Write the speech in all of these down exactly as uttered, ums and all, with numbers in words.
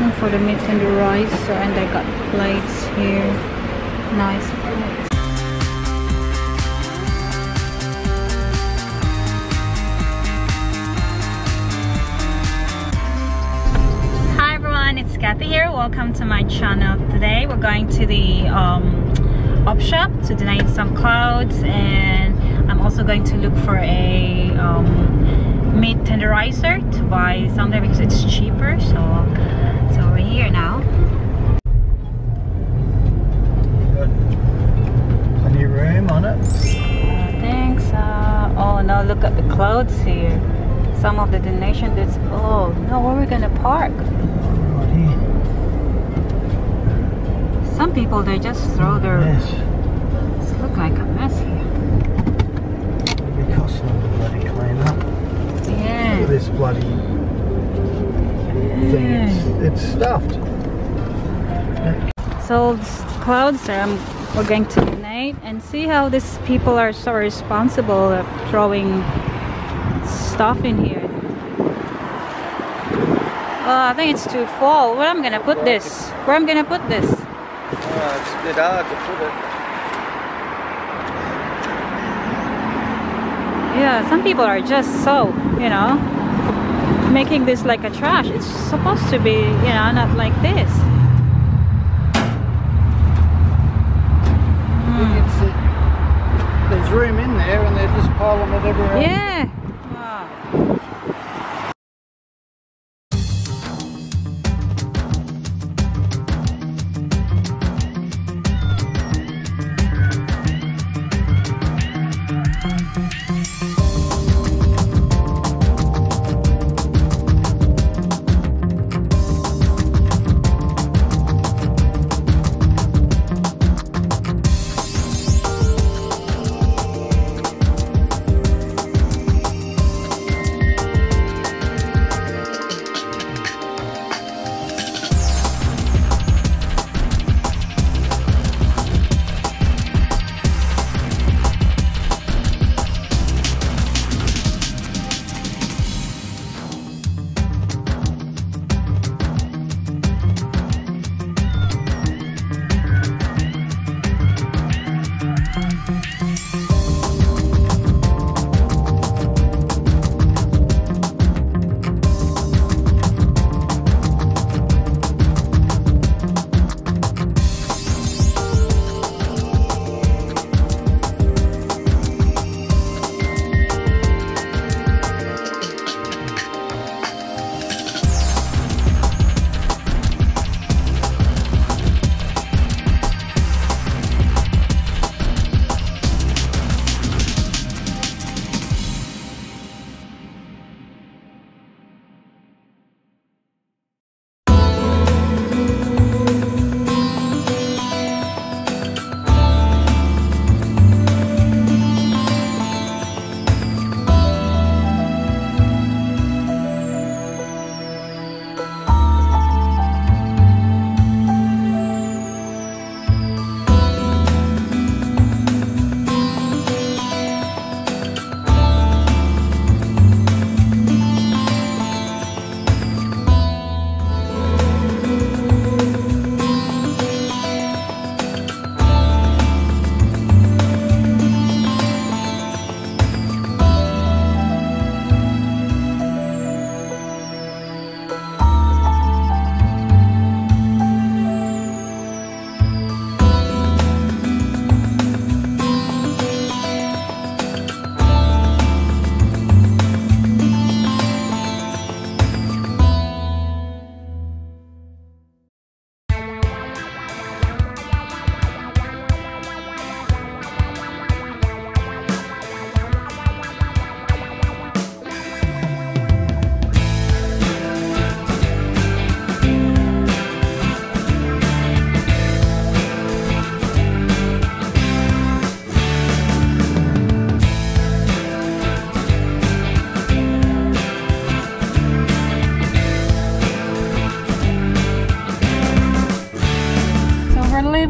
looking for the meat and the rice, so, and I got plates here. Nice plates. Hi everyone, it's Cathy here. Welcome to my channel. Today we're going to the um, op shop to donate some clothes, and I'm also going to look for a um, meat tenderizer to buy something because it's cheaper, so so we're here now. Any room on it? Uh, thanks. Uh, oh no, look at the clothes here. Some of the donation that's oh no, where are we gonna park? Alrighty. Some people they just throw their yes. It's look like a mess here. It costs them to bloody clean up. Yeah. Look at this bloody thing, yeah. it's, it's stuffed. So clothes um, we're going to donate, and see how these people are so responsible of throwing stuff in here. Oh, I think it's too full. Where am I gonna put this? Where am I gonna put this? Uh, it's a bit hard to put it. Yeah, some people are just so, you know, making this like a trash. It's supposed to be, you know, not like this. Mm. It's a, there's room in there and they're just piling it everywhere. Yeah. Wow.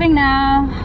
Now